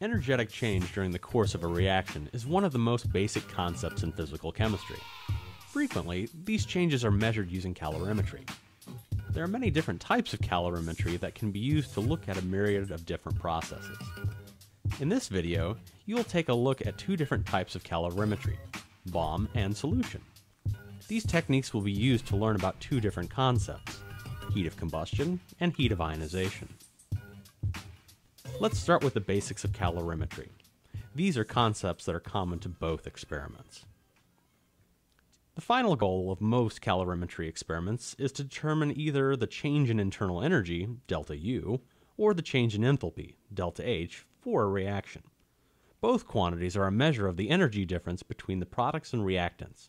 Energetic change during the course of a reaction is one of the most basic concepts in physical chemistry. Frequently, these changes are measured using calorimetry. There are many different types of calorimetry that can be used to look at a myriad of different processes. In this video, you'll take a look at two different types of calorimetry, bomb and solution. These techniques will be used to learn about two different concepts, heat of combustion and heat of ionization. Let's start with the basics of calorimetry. These are concepts that are common to both experiments. The final goal of most calorimetry experiments is to determine either the change in internal energy, delta U, or the change in enthalpy, delta H, for a reaction. Both quantities are a measure of the energy difference between the products and reactants.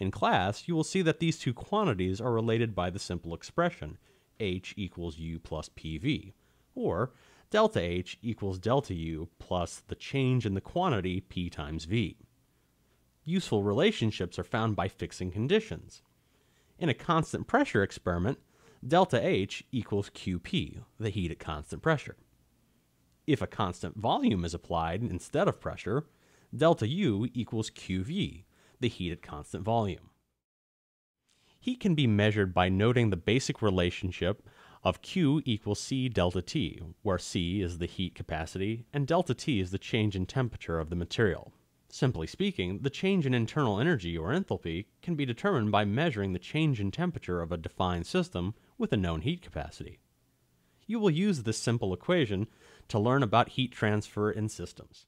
In class, you will see that these two quantities are related by the simple expression H equals U plus PV, or delta H equals delta U plus the change in the quantity P times V. Useful relationships are found by fixing conditions. In a constant pressure experiment, delta H equals QP, the heat at constant pressure. If a constant volume is applied instead of pressure, delta U equals QV, the heat at constant volume. Heat can be measured by noting the basic relationship of Q equals C delta T, where C is the heat capacity and delta T is the change in temperature of the material. Simply speaking, the change in internal energy or enthalpy can be determined by measuring the change in temperature of a defined system with a known heat capacity. You will use this simple equation to learn about heat transfer in systems.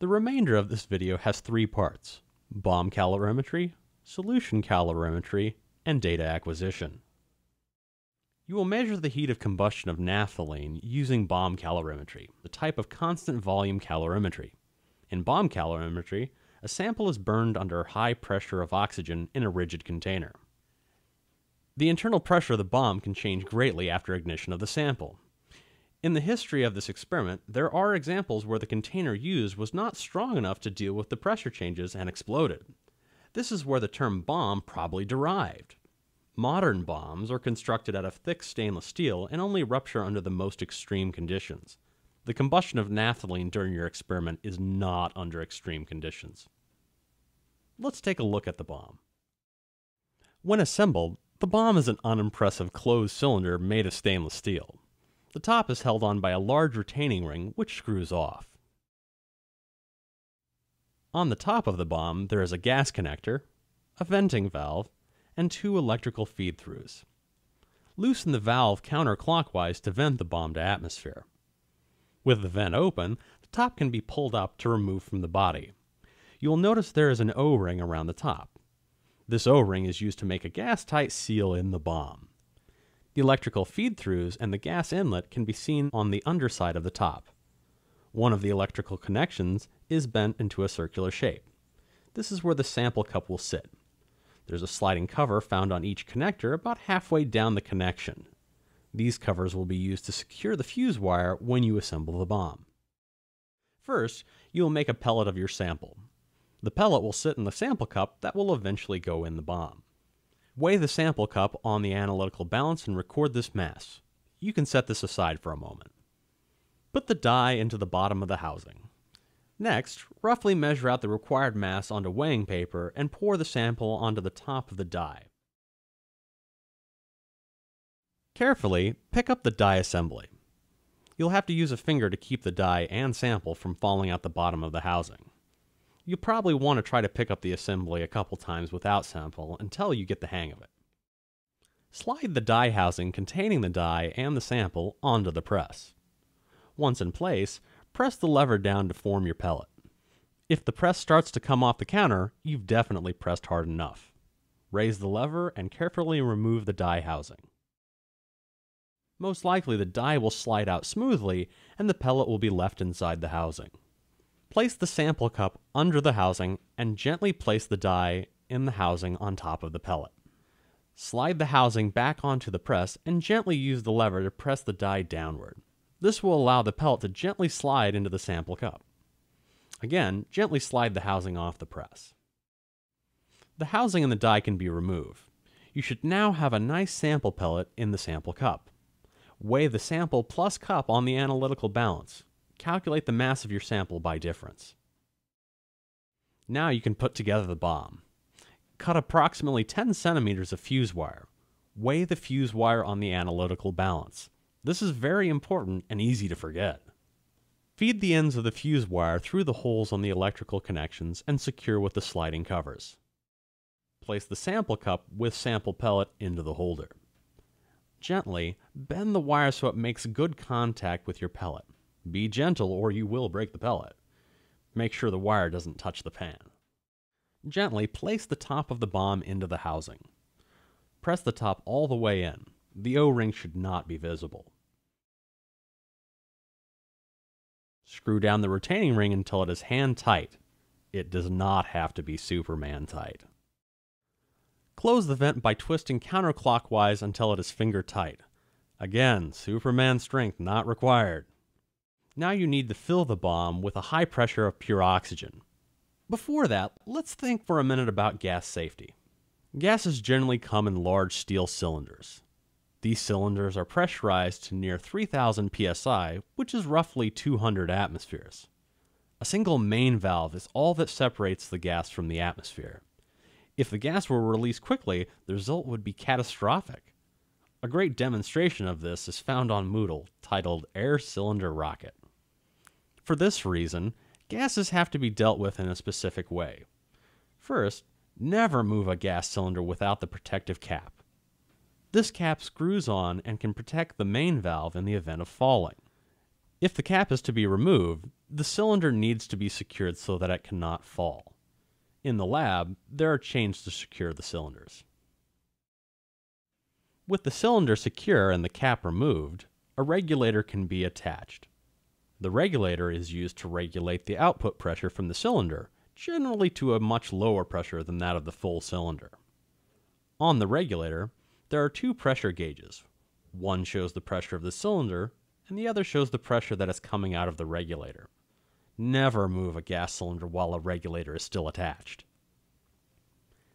The remainder of this video has three parts: bomb calorimetry, solution calorimetry, and data acquisition. You will measure the heat of combustion of naphthalene using bomb calorimetry, the type of constant volume calorimetry. In bomb calorimetry, a sample is burned under high pressure of oxygen in a rigid container. The internal pressure of the bomb can change greatly after ignition of the sample. In the history of this experiment, there are examples where the container used was not strong enough to deal with the pressure changes and exploded. This is where the term bomb probably derived. Modern bombs are constructed out of thick stainless steel and only rupture under the most extreme conditions. The combustion of naphthalene during your experiment is not under extreme conditions. Let's take a look at the bomb. When assembled, the bomb is an unimpressive closed cylinder made of stainless steel. The top is held on by a large retaining ring which screws off. On the top of the bomb, there is a gas connector, a venting valve, and two electrical feed-throughs. Loosen the valve counterclockwise to vent the bomb to atmosphere. With the vent open, the top can be pulled up to remove from the body. You will notice there is an O-ring around the top. This O-ring is used to make a gas-tight seal in the bomb. The electrical feed-throughs and the gas inlet can be seen on the underside of the top. One of the electrical connections is bent into a circular shape. This is where the sample cup will sit. There's a sliding cover found on each connector about halfway down the connection. These covers will be used to secure the fuse wire when you assemble the bomb. First, you will make a pellet of your sample. The pellet will sit in the sample cup that will eventually go in the bomb. Weigh the sample cup on the analytical balance and record this mass. You can set this aside for a moment. Put the die into the bottom of the housing. Next, roughly measure out the required mass onto weighing paper and pour the sample onto the top of the die. Carefully pick up the die assembly. You'll have to use a finger to keep the die and sample from falling out the bottom of the housing. You'll probably want to try to pick up the assembly a couple times without sample until you get the hang of it. Slide the die housing containing the die and the sample onto the press. Once in place, press the lever down to form your pellet. If the press starts to come off the counter, you've definitely pressed hard enough. Raise the lever and carefully remove the die housing. Most likely the die will slide out smoothly and the pellet will be left inside the housing. Place the sample cup under the housing and gently place the die in the housing on top of the pellet. Slide the housing back onto the press and gently use the lever to press the die downward. This will allow the pellet to gently slide into the sample cup. Again, gently slide the housing off the press. The housing and the die can be removed. You should now have a nice sample pellet in the sample cup. Weigh the sample plus cup on the analytical balance. Calculate the mass of your sample by difference. Now you can put together the bomb. Cut approximately 10 centimeters of fuse wire. Weigh the fuse wire on the analytical balance. This is very important and easy to forget. Feed the ends of the fuse wire through the holes on the electrical connections and secure with the sliding covers. Place the sample cup with sample pellet into the holder. Gently bend the wire so it makes good contact with your pellet. Be gentle or you will break the pellet. Make sure the wire doesn't touch the pan. Gently place the top of the bomb into the housing. Press the top all the way in. The O-ring should not be visible. Screw down the retaining ring until it is hand tight. It does not have to be Superman tight. Close the vent by twisting counterclockwise until it is finger tight. Again, Superman strength not required. Now you need to fill the bomb with a high pressure of pure oxygen. Before that, let's think for a minute about gas safety. Gases generally come in large steel cylinders. These cylinders are pressurized to near 3,000 psi, which is roughly 200 atmospheres. A single main valve is all that separates the gas from the atmosphere. If the gas were released quickly, the result would be catastrophic. A great demonstration of this is found on Moodle, titled Air Cylinder Rocket. For this reason, gases have to be dealt with in a specific way. First, never move a gas cylinder without the protective cap. This cap screws on and can protect the main valve in the event of falling. If the cap is to be removed, the cylinder needs to be secured so that it cannot fall. In the lab, there are chains to secure the cylinders. With the cylinder secure and the cap removed, a regulator can be attached. The regulator is used to regulate the output pressure from the cylinder, generally to a much lower pressure than that of the full cylinder. On the regulator, there are two pressure gauges. One shows the pressure of the cylinder, and the other shows the pressure that is coming out of the regulator. Never move a gas cylinder while a regulator is still attached.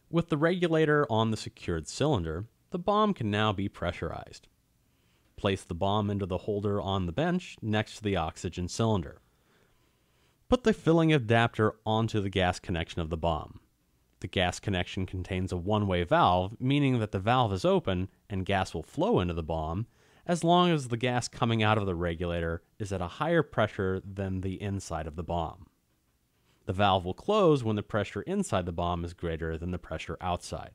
With the regulator on the secured cylinder, the bomb can now be pressurized. Place the bomb into the holder on the bench next to the oxygen cylinder. Put the filling adapter onto the gas connection of the bomb. The gas connection contains a one-way valve, meaning that the valve is open and gas will flow into the bomb as long as the gas coming out of the regulator is at a higher pressure than the inside of the bomb. The valve will close when the pressure inside the bomb is greater than the pressure outside.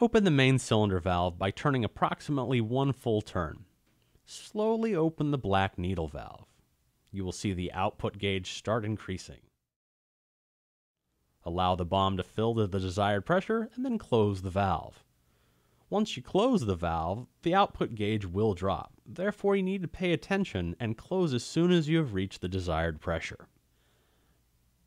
Open the main cylinder valve by turning approximately one full turn. Slowly open the black needle valve. You will see the output gauge start increasing. Allow the bomb to fill to the desired pressure and then close the valve. Once you close the valve, the output gauge will drop. Therefore, you need to pay attention and close as soon as you have reached the desired pressure.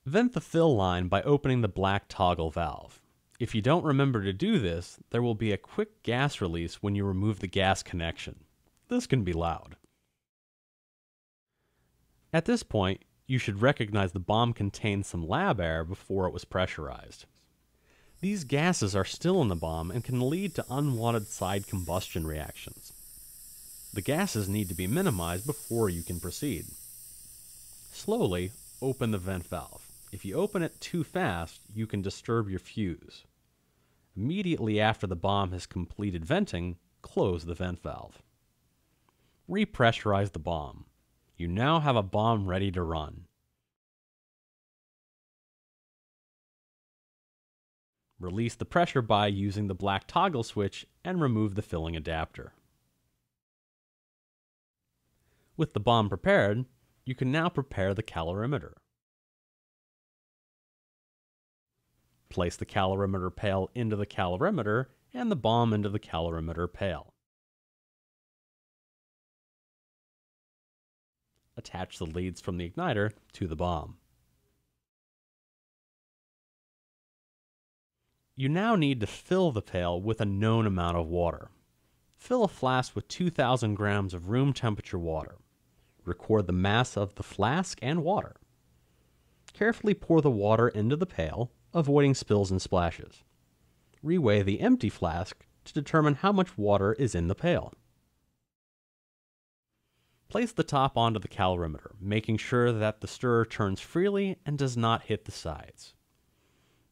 Vent the fill line by opening the black toggle valve. If you don't remember to do this, there will be a quick gas release when you remove the gas connection. This can be loud. At this point, you should recognize the bomb contained some lab air before it was pressurized. These gases are still in the bomb and can lead to unwanted side combustion reactions. The gases need to be minimized before you can proceed. Slowly open the vent valve. If you open it too fast, you can disturb your fuse. Immediately after the bomb has completed venting, close the vent valve. Repressurize the bomb. You now have a bomb ready to run. Release the pressure by using the black toggle switch and remove the filling adapter. With the bomb prepared, you can now prepare the calorimeter. Place the calorimeter pail into the calorimeter and the bomb into the calorimeter pail. Attach the leads from the igniter to the bomb. You now need to fill the pail with a known amount of water. Fill a flask with 2,000 grams of room temperature water. Record the mass of the flask and water. Carefully pour the water into the pail, avoiding spills and splashes. reweigh the empty flask to determine how much water is in the pail. Place the top onto the calorimeter, making sure that the stirrer turns freely and does not hit the sides.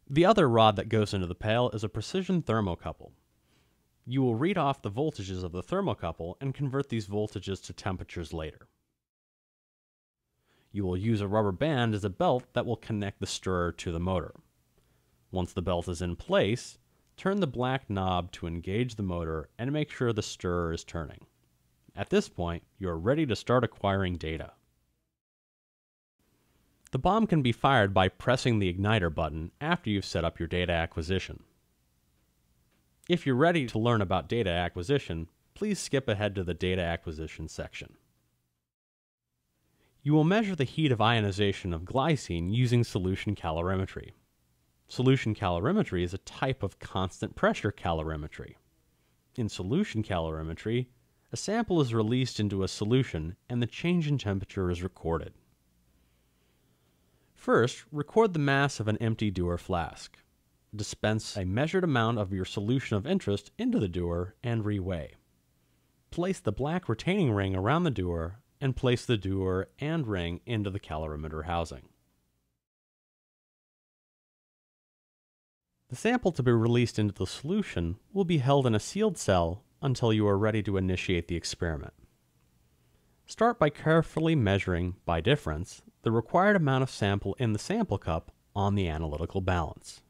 The other rod that goes into the pail is a precision thermocouple. You will read off the voltages of the thermocouple and convert these voltages to temperatures later. You will use a rubber band as a belt that will connect the stirrer to the motor. Once the belt is in place, turn the black knob to engage the motor and make sure the stirrer is turning. At this point, you are ready to start acquiring data. The bomb can be fired by pressing the igniter button after you've set up your data acquisition. If you're ready to learn about data acquisition, please skip ahead to the data acquisition section. You will measure the heat of ionization of glycine using solution calorimetry. Solution calorimetry is a type of constant pressure calorimetry. In solution calorimetry, a sample is released into a solution and the change in temperature is recorded. First, record the mass of an empty Dewar flask. Dispense a measured amount of your solution of interest into the Dewar and reweigh. Place the black retaining ring around the Dewar and place the Dewar and ring into the calorimeter housing. The sample to be released into the solution will be held in a sealed cell until you are ready to initiate the experiment. Start by carefully measuring, by difference, the required amount of sample in the sample cup on the analytical balance.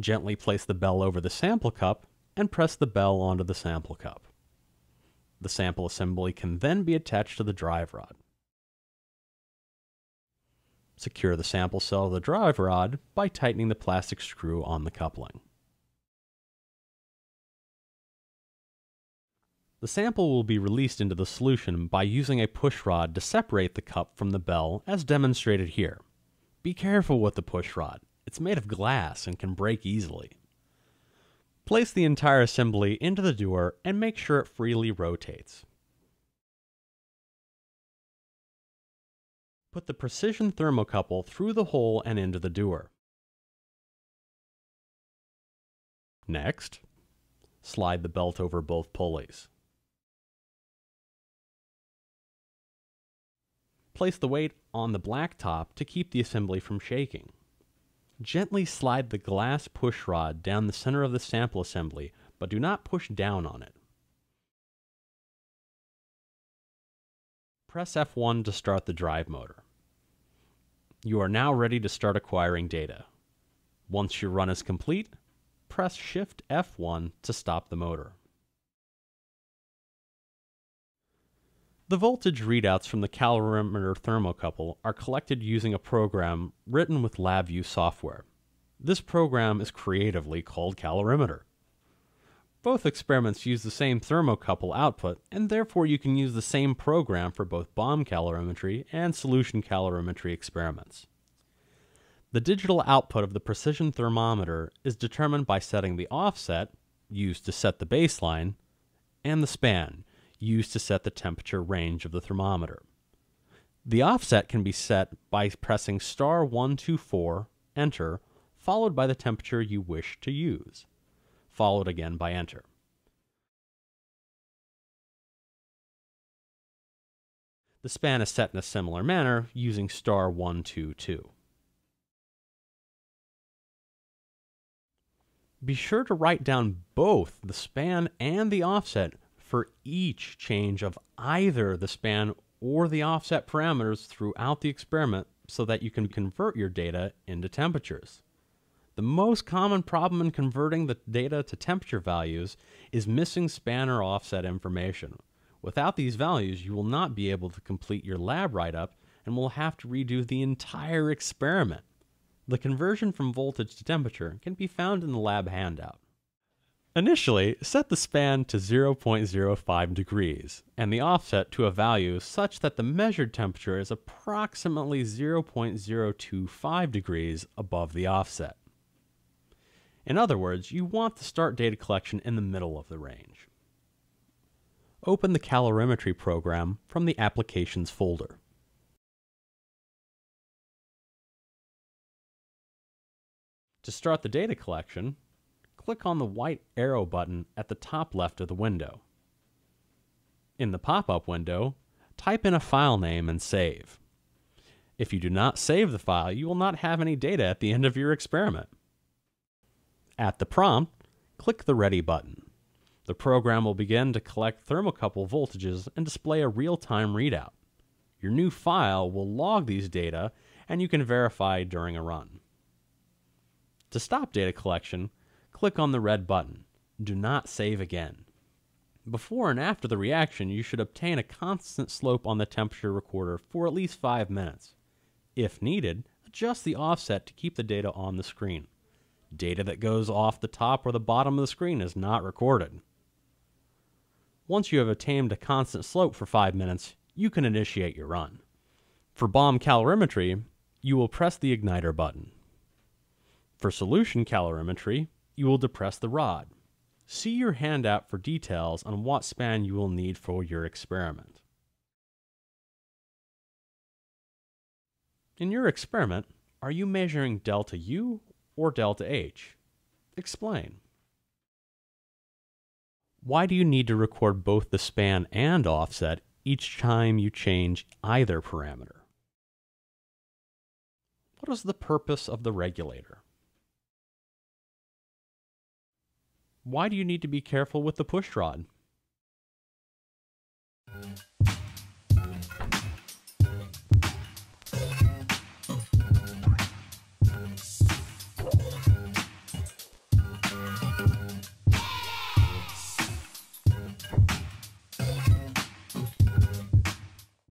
Gently place the bell over the sample cup and press the bell onto the sample cup. The sample assembly can then be attached to the drive rod. Secure the sample cell to the drive rod by tightening the plastic screw on the coupling. The sample will be released into the solution by using a push rod to separate the cup from the bell as demonstrated here. Be careful with the push rod. It's made of glass and can break easily. Place the entire assembly into the Dewar and make sure it freely rotates. Put the precision thermocouple through the hole and into the Dewar. Next, slide the belt over both pulleys. Place the weight on the black top to keep the assembly from shaking. Gently slide the glass push rod down the center of the sample assembly, but do not push down on it. Press F1 to start the drive motor. You are now ready to start acquiring data. Once your run is complete, press Shift F1 to stop the motor. The voltage readouts from the calorimeter thermocouple are collected using a program written with LabVIEW software. This program is creatively called Calorimeter. Both experiments use the same thermocouple output, and therefore you can use the same program for both bomb calorimetry and solution calorimetry experiments. The digital output of the precision thermometer is determined by setting the offset, used to set the baseline, and the span, used to set the temperature range of the thermometer. The offset can be set by pressing *124, enter, followed by the temperature you wish to use, followed again by enter. The span is set in a similar manner using *122. Be sure to write down both the span and the offset for each change of either the span or the offset parameters throughout the experiment so that you can convert your data into temperatures. The most common problem in converting the data to temperature values is missing span or offset information. Without these values, you will not be able to complete your lab write-up and will have to redo the entire experiment. The conversion from voltage to temperature can be found in the lab handout. Initially, set the span to 0.05 degrees and the offset to a value such that the measured temperature is approximately 0.025 degrees above the offset. In other words, you want to start data collection in the middle of the range. Open the calorimetry program from the Applications folder. To start the data collection, click on the white arrow button at the top left of the window. In the pop-up window, type in a file name and save. If you do not save the file, you will not have any data at the end of your experiment. At the prompt, click the Ready button. The program will begin to collect thermocouple voltages and display a real-time readout. Your new file will log these data, and you can verify during a run. To stop data collection, click on the red button. Do not save again. Before and after the reaction, you should obtain a constant slope on the temperature recorder for at least 5 minutes. If needed, adjust the offset to keep the data on the screen. Data that goes off the top or the bottom of the screen is not recorded. Once you have attained a constant slope for 5 minutes, you can initiate your run. For bomb calorimetry, you will press the igniter button. For solution calorimetry, you will depress the rod. See your handout for details on what span you will need for your experiment. In your experiment, are you measuring delta U or delta H? Explain. Why do you need to record both the span and offset each time you change either parameter? What is the purpose of the regulator? Why do you need to be careful with the push rod?